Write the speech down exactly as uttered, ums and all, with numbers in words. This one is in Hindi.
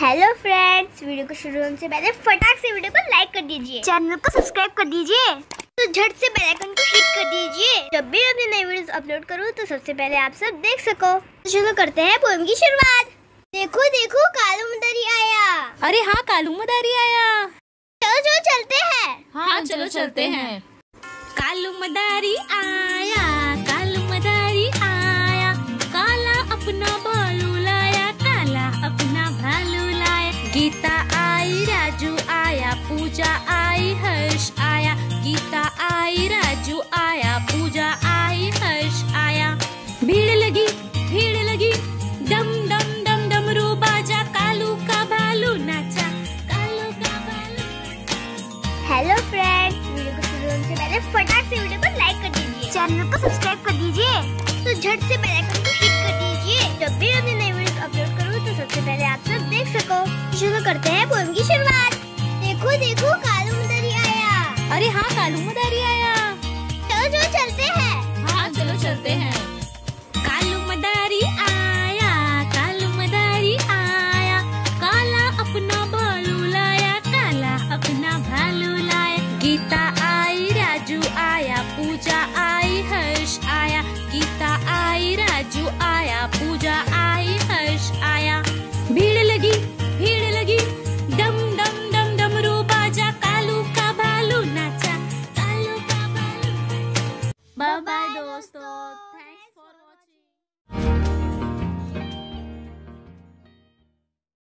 हेलो फ्रेंड्स, वीडियो को शुरू होने से पहले फटाक से वीडियो को लाइक कर दीजिए, चैनल को सब्सक्राइब कर दीजिए, तो झट से बेल आइकन को हिट कर दीजिए। जब भी अपने नए वीडियोस अपलोड करूँ तो सबसे पहले आप सब देख सको। तो शुरू करते हैं पोएम की शुरुआत। देखो देखो कालू मदारी आया। अरे हाँ, कालू मदारी आया। चलो चलो चलते हैं। हाँ चलो चलते हैं। कालू मदारी आया, कालू मदारी आया, काला अपना भालू लाया, काला अपना भालू। गीता आई, राजू आया, पूजा आई, हर्ष आया। गीता आई, राजू आया, पूजा आई, हर्ष आया। भीड़ लगी भीड़ लगी, दम दम दम डमरू बाजा, कालू का भालू नाचा, कालू का भालू। हेलो फ्रेंड्स, वीडियो को शुरू होने से पहले फटाक से वीडियो को लाइक कर दीजिए, चैनल को सब्सक्राइब कर दीजिए, तो झट से बेल आइकन को हिट कर दीजिए। जब भी अपने नए वीडियो अपलोड करूँ तो सबसे पहले आप सब देख सको। शुरू करते हैं पोएम की शुरुआत। देखो देखो कालू मदारी आया। अरे हाँ, कालू मदारी आया। चलो चलो चलते हैं। हाँ चलो चलते हैं। कालू मदारी आया, कालू मदारी आया, काला अपना भालू लाया, काला अपना भालू लाया। गीता आई, राजू आया, पूजा